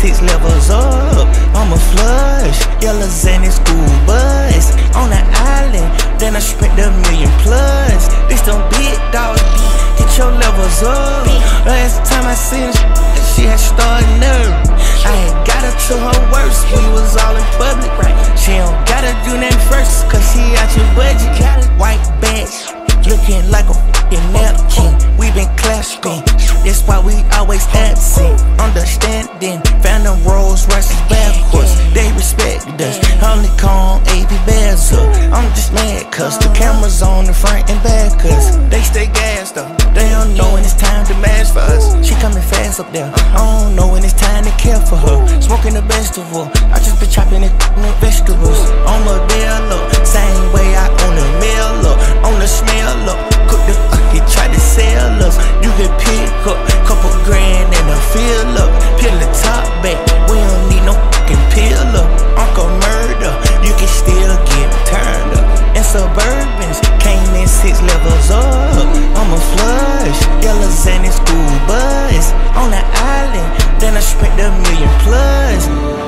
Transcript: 6 levels up, I'm a flush. Yellow Xanax school bus. On an island, then I spent a million plus. This don't big dog, get your levels up. Last time I seen her, she had started nerve. I had got her to her worst, we was all in public, right? She don't gotta do nothing first, cause she out your budget. White bags, looking like a f***ing napkin. We been clashing, that's why we always absent. Understanding, found them Rolls Royces backwards. They respect us, only call AP Bears up. I'm just mad cause the cameras on the front and back us. They stay gassed up, they don't know when it's time to match for us. She coming fast up there, I don't know when it's time to care for her. Smoking the best of her, I just be chopping and f***ing vegetables. On my bell up, same way I own a meal up. On the smell up, cook the fucking try to sell us. You can pick up couple grand and a fill up. Peel the top back, we don't need no fucking peel up. Uncle murder, you can still get turned up. And Suburbans came in 6 levels up. I'm a flush, yellow Xanax school bus. On an island, then I spent a million plus.